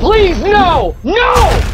Please, no! No!